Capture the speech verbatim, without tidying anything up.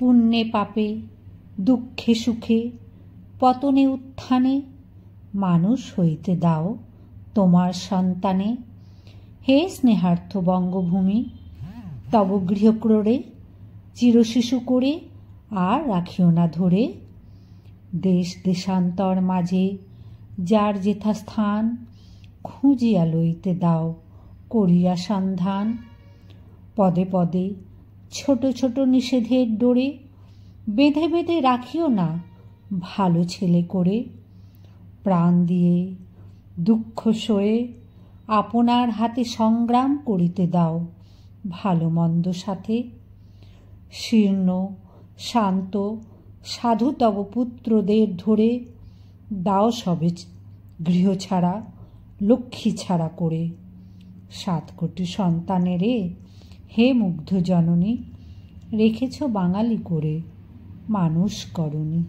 पुण्ये पापे दुःखे सुखे पतने उत्थाने मानुष हईते दाओ तोमार सन्ताने। हे स्नेहार्थ बंगभूमि तब गृहक्रोड़े चिरशिशु करे आर राखिओ ना धरे। देश देशांतर माझे जार जेथा स्थान खुजिया लइते दाओ करिया सन्धान। पदे पदे छोटो छोटो निषेधेर डोरे बेधे बेधे राखिओ ना भालो छेले करे। प्राण दिए दुःख सये आपनार हाथे संग्राम करिते दाओ भालो मंद साथे। शीर्ण शांत साधु तब पुत्रदेर धरे दाओ सबे गृह छाड़ा लक्ष्मी छाड़ा करे। सात कोटी सन्तानेरे हे मुग्ध जननी रेखेछो बांगाली करे मानुष करनी।